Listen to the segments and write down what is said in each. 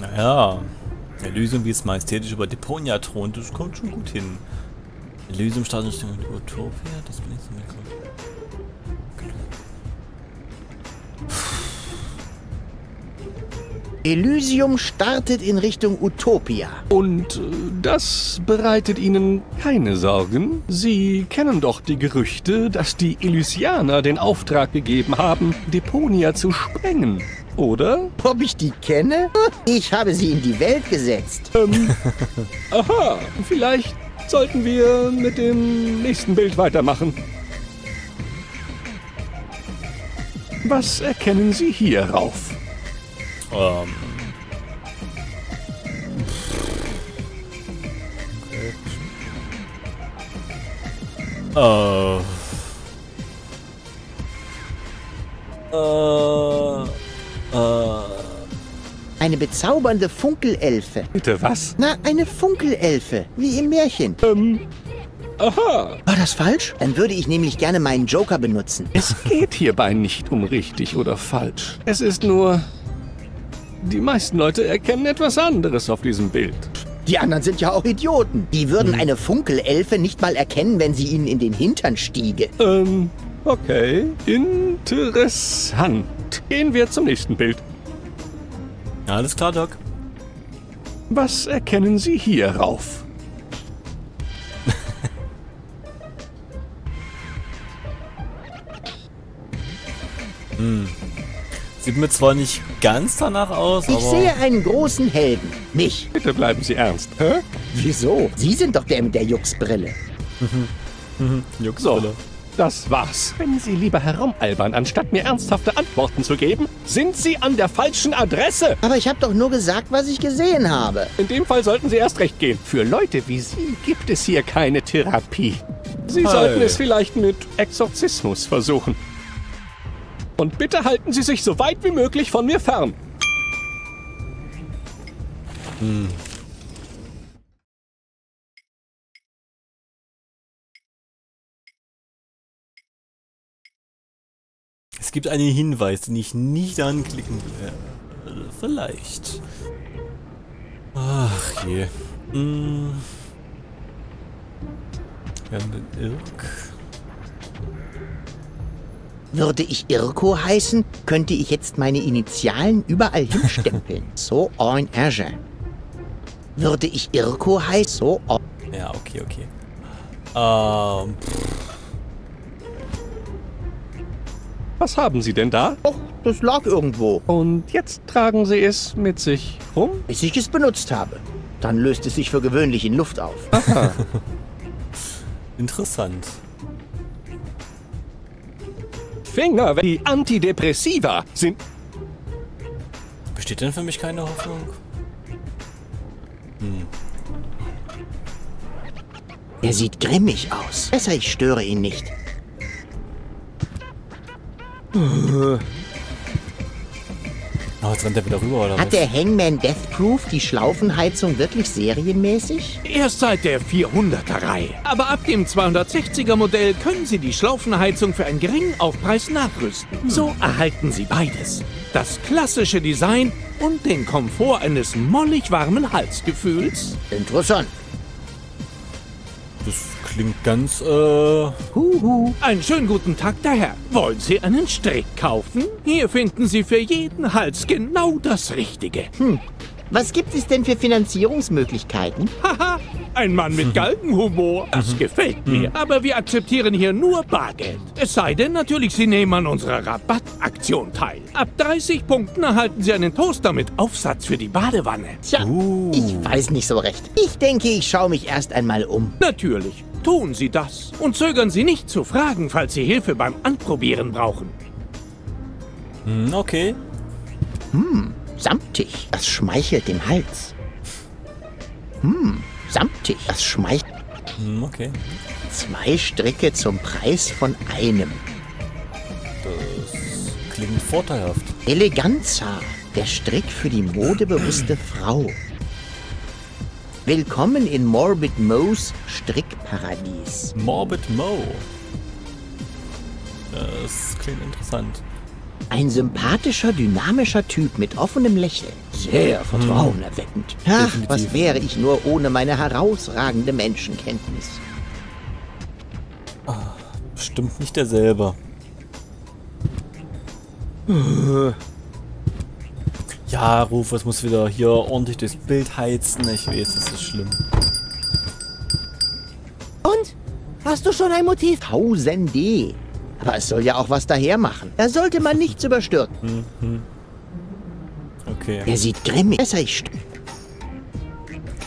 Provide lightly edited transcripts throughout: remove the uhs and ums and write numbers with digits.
Naja, Elysium, wie es majestätisch über Deponia thront, das kommt schon gut hin. Elysium, Straßenstimmung und Utopia, das bin ich so mitgekommen. Elysium startet in Richtung Utopia. Und das bereitet Ihnen keine Sorgen? Sie kennen doch die Gerüchte, dass die Elysianer den Auftrag gegeben haben, Deponia zu sprengen, oder? Ob ich die kenne? Ich habe sie in die Welt gesetzt. Aha, vielleicht sollten wir mit dem nächsten Bild weitermachen. Was erkennen Sie hier rauf? Eine bezaubernde Funkelelfe. Bitte was? Na, eine Funkelelfe, wie im Märchen. Aha. War das falsch? Dann würde ich nämlich gerne meinen Joker benutzen. Es geht hierbei nicht um richtig oder falsch. Es ist nur... Die meisten Leute erkennen etwas anderes auf diesem Bild. Die anderen sind ja auch Idioten. Die würden eine Funkelelfe nicht mal erkennen, wenn sie ihnen in den Hintern stiege. Okay. Interessant. Gehen wir zum nächsten Bild. Alles klar, Doc. Was erkennen Sie hier rauf? Sieht mir zwar nicht ganz danach aus, aber... Ich sehe einen großen Helden. Mich. Bitte bleiben Sie ernst. Hä? Wieso? Sie sind doch der mit der Juxbrille. Juxbrille. So, das war's. Wenn Sie lieber herumalbern, anstatt mir ernsthafte Antworten zu geben, sind Sie an der falschen Adresse. Aber ich habe doch nur gesagt, was ich gesehen habe. In dem Fall sollten Sie erst recht gehen. Für Leute wie Sie gibt es hier keine Therapie. Sie sollten es vielleicht mit Exorzismus versuchen. Und bitte halten Sie sich so weit wie möglich von mir fern. Es gibt einen Hinweis, den ich nicht anklicken will. Vielleicht. Ach je. Wir haben den Irk. Würde ich Irko heißen, könnte ich jetzt meine Initialen überall hinstempeln. So on Azure. Würde ich Irko heißen, so on... Ja, okay, okay. Was haben Sie denn da? Och, das lag irgendwo. Und jetzt tragen Sie es mit sich rum? Bis ich es benutzt habe. Dann löst es sich für gewöhnlich in Luft auf. Aha. Interessant. Finger, die Antidepressiva sind... Besteht denn für mich keine Hoffnung? Er sieht grimmig aus. Besser, ich störe ihn nicht. Oh, jetzt rennt er wieder rüber, oder was? Hat der Hangman Deathproof die Schlaufenheizung wirklich serienmäßig? Erst seit der 400er-Reihe. Aber ab dem 260er-Modell können Sie die Schlaufenheizung für einen geringen Aufpreis nachrüsten. So erhalten Sie beides. Das klassische Design und den Komfort eines mollig warmen Halsgefühls. Interessant. Das klingt ganz, Einen schönen guten Tag, der Herr. Wollen Sie einen Strick kaufen? Hier finden Sie für jeden Hals genau das Richtige. Was gibt es denn für Finanzierungsmöglichkeiten? Haha, ein Mann mit Galgenhumor. Das gefällt mir. Aber wir akzeptieren hier nur Bargeld. Es sei denn, natürlich, Sie nehmen an unserer Rabattaktion teil. Ab 30 Punkten erhalten Sie einen Toaster mit Aufsatz für die Badewanne. Tja, ich weiß nicht so recht. Ich denke, ich schaue mich erst einmal um. Natürlich, tun Sie das. Und zögern Sie nicht zu fragen, falls Sie Hilfe beim Anprobieren brauchen. Okay. Samtig, das schmeichelt dem Hals. Samtig, das schmeichelt. Okay. 2 Stricke zum Preis von einem. Das klingt vorteilhaft. Eleganza, der Strick für die modebewusste Frau. Willkommen in Morbid Moes Strickparadies. Morbid Moe. Das klingt interessant. Ein sympathischer, dynamischer Typ mit offenem Lächeln. Sehr vertrauenerweckend. Ach, definitiv. Was wäre ich nur ohne meine herausragende Menschenkenntnis? Bestimmt nicht derselbe. Ja, Ruf, es muss wieder hier ordentlich durchs Bild heizen. Ich weiß, das ist schlimm. Und? Hast du schon ein Motiv? 1000D. Aber es soll ja auch was daher machen. Da sollte man nichts überstürzen. Okay. Der sieht grimmig. Besser ich stürze.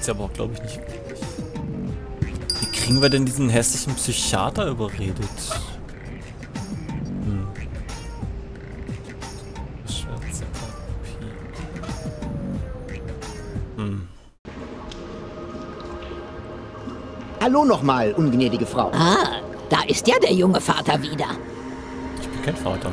Ist aber auch, glaube ich, nicht. Wie kriegen wir denn diesen hässlichen Psychiater überredet? Hallo nochmal, ungnädige Frau. Ah, da ist ja der junge Vater wieder. Ich bin kein Vater.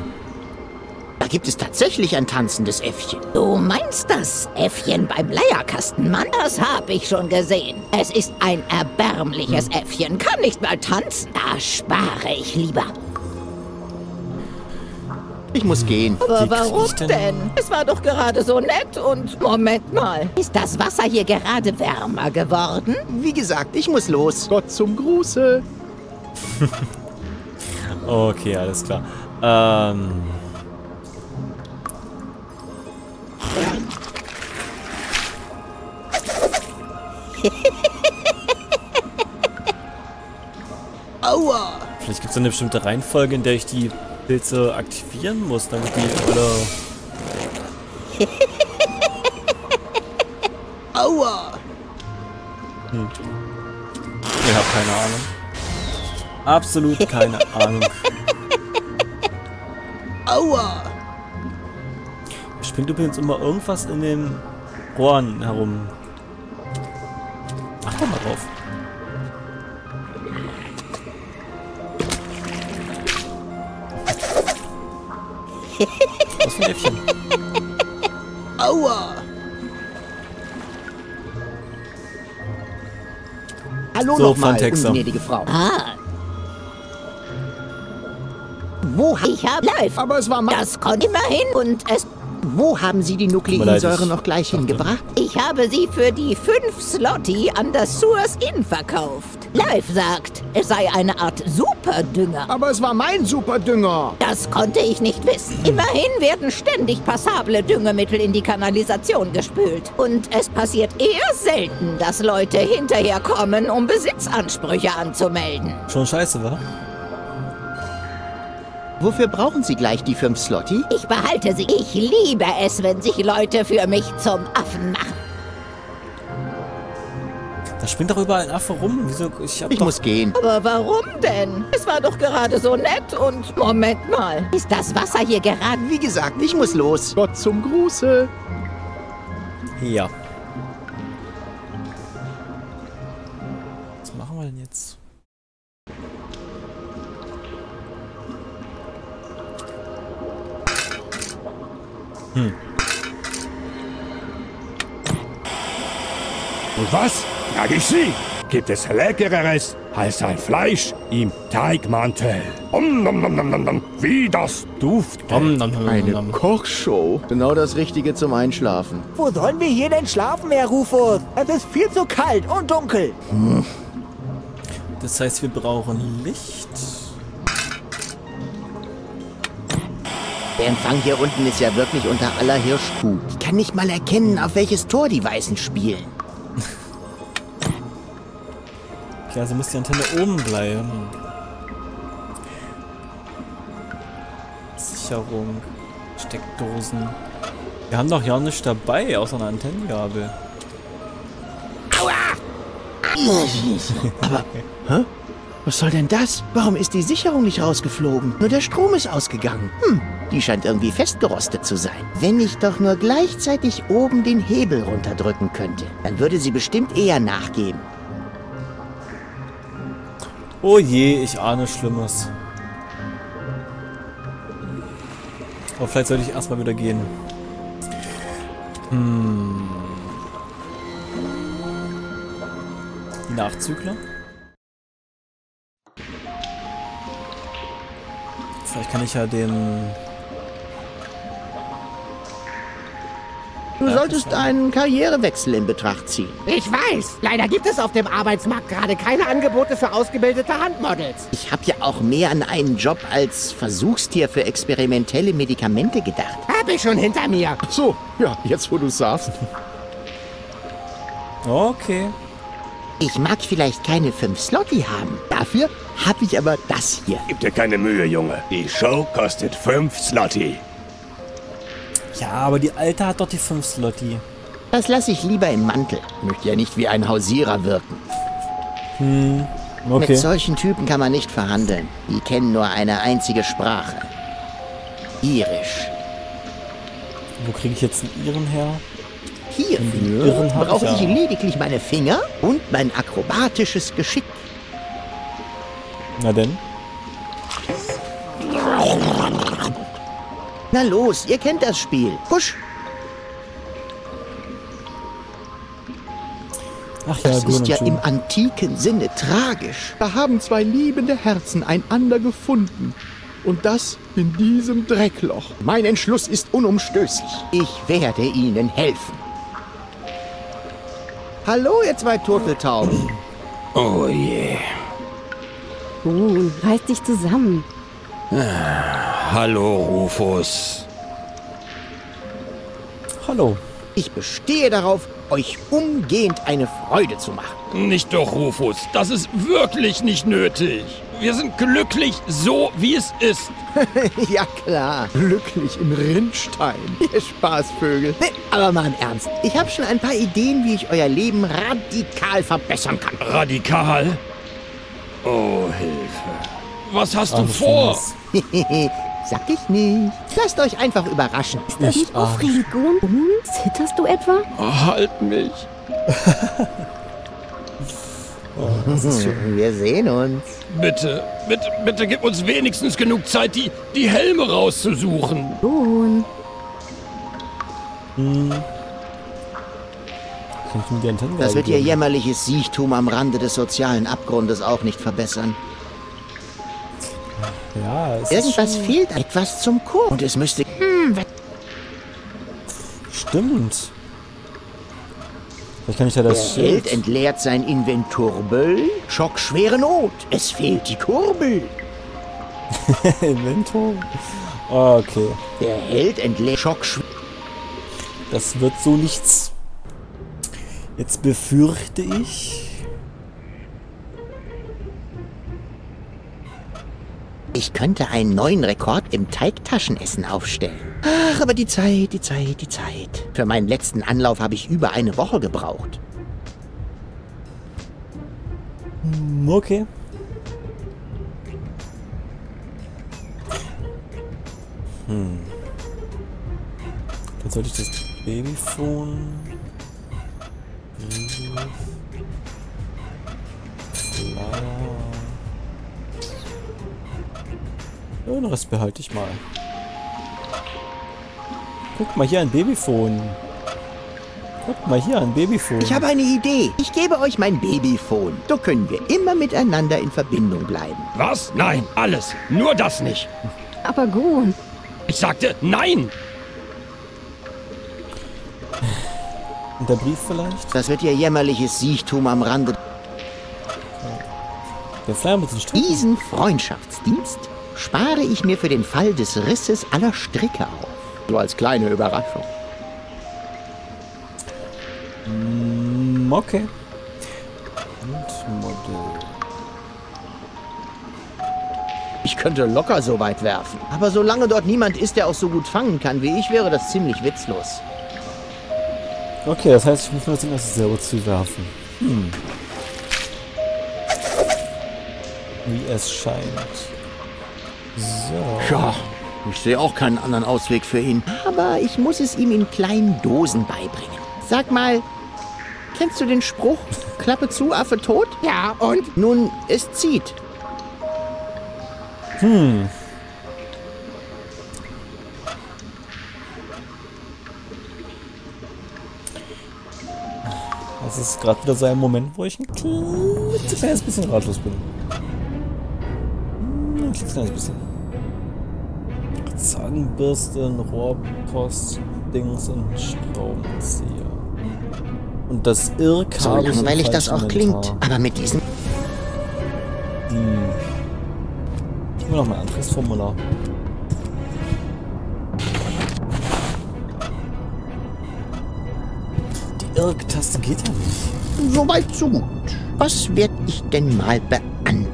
Da gibt es tatsächlich ein tanzendes Äffchen. Du meinst das Äffchen beim Leierkastenmann? Das habe ich schon gesehen. Es ist ein erbärmliches Äffchen, kann nicht mal tanzen. Da spare ich lieber. Ich muss gehen. Aber warum denn? Es war doch gerade so nett und... Moment mal. Ist das Wasser hier gerade wärmer geworden? Wie gesagt, ich muss los. Gott zum Gruße. Okay, alles klar. Aua. Vielleicht gibt es eine bestimmte Reihenfolge, in der ich die Pilze aktivieren muss, damit die alle... Aua! Ich hab keine Ahnung. Absolut keine Ahnung. Aua! Es springt übrigens immer irgendwas in den Rohren herum. Achte mal drauf. Was für ein Äffchen. Aua! Hallo nochmal, ungnädige Frau. Ah. Wo hab ich live? Aber es war mal. Das konnte immerhin und es. Wo haben Sie die Nukleinsäure noch gleich hingebracht? Ich habe sie für die 5 Slotti an das Source Inn verkauft. Live sagt, es sei eine Art Superdünger. Aber es war mein Superdünger. Das konnte ich nicht wissen. Immerhin werden ständig passable Düngemittel in die Kanalisation gespült. Und es passiert eher selten, dass Leute hinterherkommen, um Besitzansprüche anzumelden. Schon scheiße, wa? Wofür brauchen Sie gleich die 5 Slotti? Ich behalte sie. Ich liebe es, wenn sich Leute für mich zum Affen machen. Da springt doch überall ein Affe rum. Wieso? Ich muss gehen. Aber warum denn? Es war doch gerade so nett und... Moment mal. Ist das Wasser hier gerade... Wie gesagt, ich muss los. Gott zum Gruße. Ja. Was machen wir denn jetzt? Und was? Frage ich Sie. Gibt es Leckereres als ein Fleisch im Teigmantel? Wie das duftet. Eine Kochshow. Genau das Richtige zum Einschlafen. Wo sollen wir hier denn schlafen, Herr Rufus? Es ist viel zu kalt und dunkel. Das heißt, wir brauchen Licht. Der Empfang hier unten ist ja wirklich unter aller Hirschkuh. Ich kann nicht mal erkennen, auf welches Tor die Weißen spielen. Okay, also muss die Antenne oben bleiben. Sicherung. Steckdosen. Wir haben doch ja nichts dabei, außer einer Antennengabel. Aua! Aber, hä? Was soll denn das? Warum ist die Sicherung nicht rausgeflogen? Nur der Strom ist ausgegangen. Die scheint irgendwie festgerostet zu sein. Wenn ich doch nur gleichzeitig oben den Hebel runterdrücken könnte, dann würde sie bestimmt eher nachgeben. Oh je, ich ahne Schlimmes. Aber vielleicht sollte ich erstmal wieder gehen. Die Nachzügler? Vielleicht kann ich ja den Du solltest einen Karrierewechsel in Betracht ziehen. Ich weiß. Leider gibt es auf dem Arbeitsmarkt gerade keine Angebote für ausgebildete Handmodels. Ich habe ja auch mehr an einen Job als Versuchstier für experimentelle Medikamente gedacht. Hab ich schon hinter mir. Ach so, ja, jetzt wo du es sagst. Okay. Ich mag vielleicht keine 5 Slotti haben. Dafür habe ich aber das hier. Gib dir keine Mühe, Junge. Die Show kostet 5 Slotti. Ja, aber die Alte hat doch die 5 Slotti. Das lasse ich lieber im Mantel. Möchte ja nicht wie ein Hausierer wirken. Hm, okay. Mit solchen Typen kann man nicht verhandeln. Die kennen nur eine einzige Sprache. Irisch. Wo kriege ich jetzt einen Iren her? Hier brauche ich lediglich meine Finger und mein akrobatisches Geschick. Na denn? Na los, ihr kennt das Spiel. Push! Ach ja, das ist ja im antiken Sinne tragisch. Da haben zwei liebende Herzen einander gefunden. Und das in diesem Dreckloch. Mein Entschluss ist unumstößlich. Ich werde Ihnen helfen. Hallo, ihr zwei Turteltauben. Oh je. Reiß dich zusammen. Hallo, Rufus. Hallo. Ich bestehe darauf, euch umgehend eine Freude zu machen. Nicht doch, Rufus. Das ist wirklich nicht nötig. Wir sind glücklich, so wie es ist. Ja, klar. Glücklich im Rinnstein. Ihr Spaßvögel. Nee, aber mal im Ernst. Ich habe schon ein paar Ideen, wie ich euer Leben radikal verbessern kann. Radikal? Oh, Hilfe. Was hast du vor? Sag ich nicht. Lasst euch einfach überraschen. Ist das nicht auf Religion? Zitterst du etwa? Oh, halt mich. Oh, das ist schön. Wir sehen uns. Bitte, bitte, bitte gib uns wenigstens genug Zeit, die Helme rauszusuchen. Das wird ihr jämmerliches Siechtum am Rande des sozialen Abgrundes auch nicht verbessern. Ja, es irgendwas ist fehlt, etwas zum Chor. Und es müsste... Stimmt. Vielleicht kann ich ja das Schild entleert sein Inventurbel. Schock, schwere Not. Es fehlt die Kurbel. Inventur? Okay. Der Held entleert... Schock, das wird so nichts. Jetzt befürchte ich... Ich könnte einen neuen Rekord im Teigtaschenessen aufstellen. Ach, aber die Zeit, die Zeit, die Zeit. Für meinen letzten Anlauf habe ich über eine Woche gebraucht. Okay. Dann sollte ich das Babyfon... Den Rest behalte ich mal. Guck mal hier ein Babyfon. Guck mal hier ein Babyfon. Ich habe eine Idee. Ich gebe euch mein Babyfon. So können wir immer miteinander in Verbindung bleiben. Was? Nein, alles. Nur das nicht. Aber gut. Ich sagte nein. Und der Brief vielleicht? Das wird ihr jämmerliches Siechtum am Rande. Der Flyer muss nicht strecken. Diesen Freundschaftsdienst spare ich mir für den Fall des Risses aller Stricke auf. So als kleine Überraschung. Okay. Und Modell. Ich könnte locker so weit werfen. Aber solange dort niemand ist, der auch so gut fangen kann wie ich, wäre das ziemlich witzlos. Okay, das heißt, ich muss mal sehen, das selber zu werfen. Wie es scheint. So. Ja, ich sehe auch keinen anderen Ausweg für ihn. Aber ich muss es ihm in kleinen Dosen beibringen. Sag mal, kennst du den Spruch, Klappe zu, Affe tot? Ja, und? Nun, es zieht. Das ist gerade wieder so ein Moment, wo ich ein kleines bisschen ratlos bin. Zahnbürsten, Rohrpost, Dings und Schraubenzieher. Und das Irk so habe ich langweilig das auch klingt, aber mit diesem... Ich will noch mal ein anderes Formular. Die Irk-Taste geht ja nicht. Soweit so gut. Was werde ich denn mal beantragen?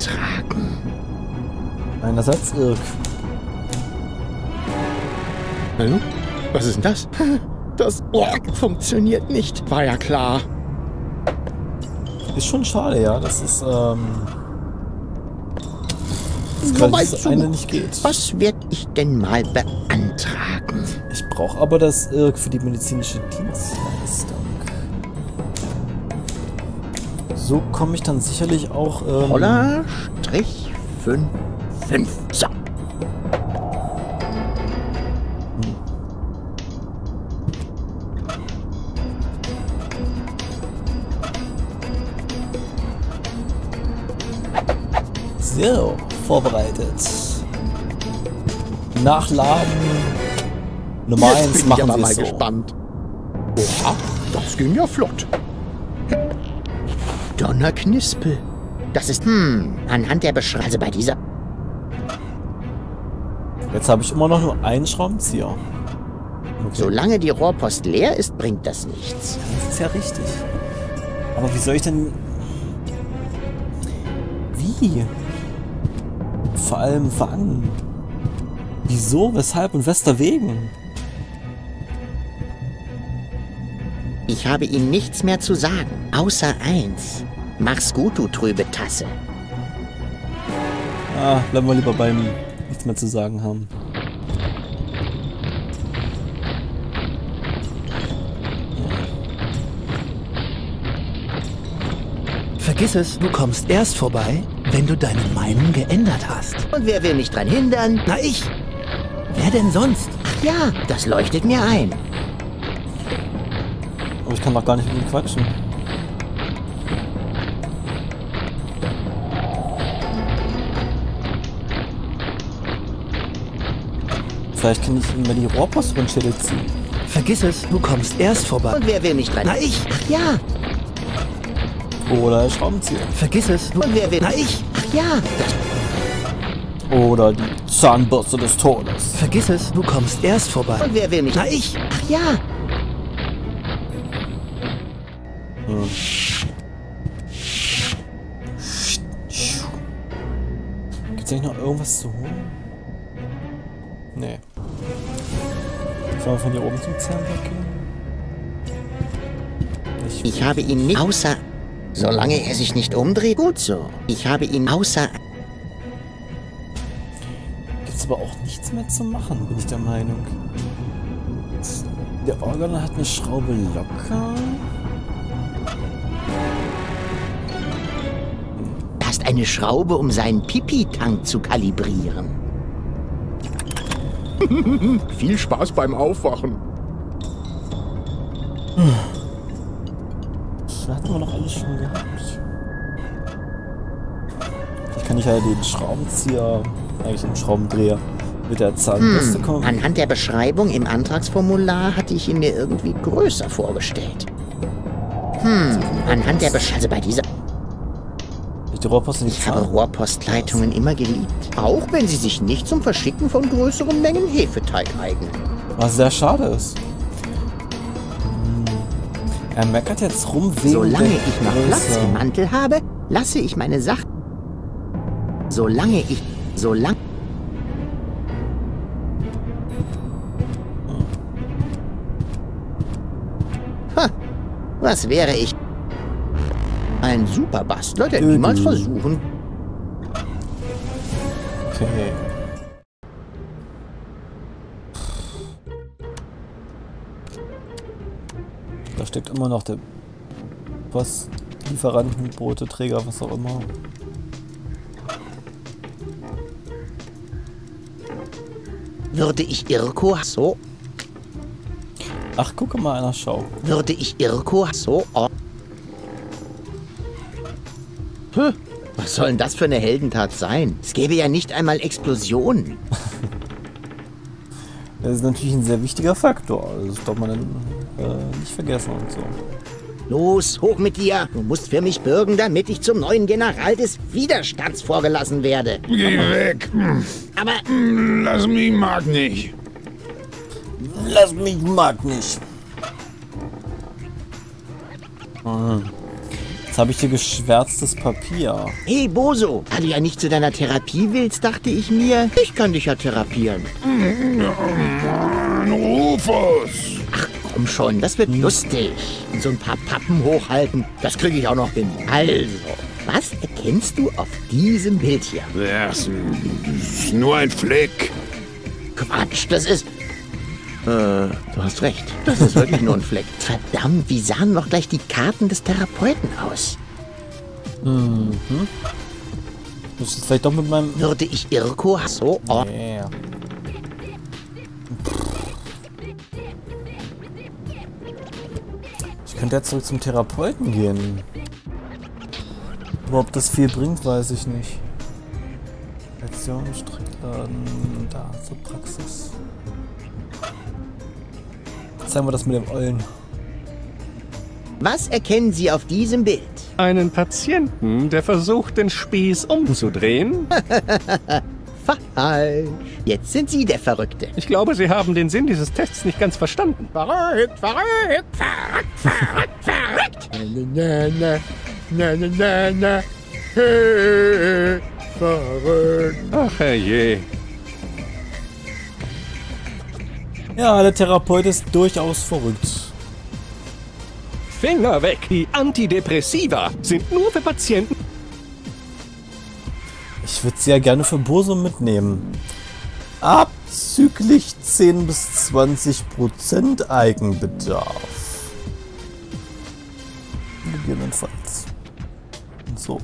Ein Ersatz-Irk. Hallo? Was ist denn das? Das Org funktioniert nicht. War ja klar. Ist schon schade, ja. Das ist, das eine nicht geht. Was werde ich denn mal beantragen? Ich brauche aber das Irk für die medizinische Dienstleistung. So komme ich dann sicherlich auch... Roller Strich 5, 5. So. So, vorbereitet. Nachladen. Nummer 1 machen wir so. Mal gespannt. Oha, das ging ja flott. Donnerknispel. Das ist, anhand der Beschreibung, also bei dieser... Jetzt habe ich immer noch nur einen Schraubenzieher. Okay. Solange die Rohrpost leer ist, bringt das nichts. Das ist ja richtig. Aber wie soll ich denn... Wie? Vor allem wann? Wieso, weshalb und weswegen? Ich habe Ihnen nichts mehr zu sagen, außer eins. Mach's gut, du trübe Tasse. Ah, bleiben wir lieber beim nichts mehr zu sagen haben. Vergiss es, du kommst erst vorbei, wenn du deine Meinung geändert hast. Und wer will mich dran hindern? Na ich! Wer denn sonst? Ach ja, das leuchtet mir ein. Aber ich kann doch gar nicht mit ihm quatschen. Vielleicht kann ich ihm mal die Rohrpost von Schädel ziehen. Vergiss es, du kommst erst vorbei. Und wer will mich dran? Na ich! Ach ja! Oder Schraubenzieher. Vergiss es. Und wer will? Na ich. Ach ja. Oder die Zahnbürste des Todes. Vergiss es. Du kommst erst vorbei. Und wer will nicht? Na ich. Ach ja. Gibt's eigentlich noch irgendwas zu holen? Nee. Sollen wir von hier oben zum Zahnbürste gehen? Ich habe ihn nicht außer... Solange er sich nicht umdreht, gut so. Ich habe ihn außer... Gibt's aber auch nichts mehr zu machen, bin ich der Meinung. Der Organer hat eine Schraube locker. Da ist eine Schraube, um seinen Pipi-Tank zu kalibrieren. Viel Spaß beim Aufwachen. Hatten wir noch alles schon gehabt. Vielleicht kann ich ja den Schraubenzieher, eigentlich den Schraubendreher, mit der Zahnbürste kommen. Anhand der Beschreibung im Antragsformular hatte ich ihn mir irgendwie größer vorgestellt. Anhand der Beschreibung, also bei dieser... Ich habe Rohrpostleitungen immer geliebt. Auch wenn sie sich nicht zum Verschicken von größeren Mengen Hefeteig eignen. Was sehr schade ist. Er meckert jetzt rum wegen Solange ich noch Platz im Mantel habe, lasse ich meine Sachen. Ha! Was wäre ich? Ein Superbastler, der niemals versuchen. Okay. Da steckt immer noch der Postlieferanten, Brote, Träger, was auch immer. Würde ich Irko so... Ach, gucke mal einer, schau. Würde ich Irko so... was soll denn das für eine Heldentat sein? Es gäbe ja nicht einmal Explosionen. Das ist natürlich ein sehr wichtiger Faktor. Das darf man dann nicht vergessen und so. Los, hoch mit dir! Du musst für mich bürgen, damit ich zum neuen General des Widerstands vorgelassen werde. Geh weg! Aber... Lass mich, mag nicht. Lass mich, mag nicht. Jetzt habe ich hier geschwärztes Papier. Hey, Boso! Da du ja nicht zu deiner Therapie willst, dachte ich mir, ich kann dich ja therapieren. Rufus! Ach, komm schon, das wird lustig. Und so ein paar Pappen hochhalten, das kriege ich auch noch hin. Also, was erkennst du auf diesem Bild hier? Das ist nur ein Fleck. Quatsch, das ist... du hast recht. Das ist wirklich nur ein Fleck. Verdammt, wie sahen noch gleich die Karten des Therapeuten aus? Mhm. Muss ich vielleicht doch mit meinem... Würde ich Irko so... Nee. Ich könnte jetzt zurück zum Therapeuten gehen. Aber ob das viel bringt, weiß ich nicht. Lektion, Strickladen, da zur Praxis. Jetzt haben wir das mit dem Eulen. Was erkennen Sie auf diesem Bild? Einen Patienten, der versucht, den Spieß umzudrehen. Falsch. Jetzt sind Sie der Verrückte. Ich glaube, Sie haben den Sinn dieses Tests nicht ganz verstanden. Verrückt, verrückt, verrückt, verrückt, verrückt. Na, na, na, na, na, na. Hey, verrückt. Ach, herrje. Ja, der Therapeut ist durchaus verrückt. Finger weg. Die Antidepressiva sind nur für Patienten. Ich würde sehr gerne für Boso mitnehmen. Abzüglich 10 bis 20% Eigenbedarf. Gegebenenfalls. Und so.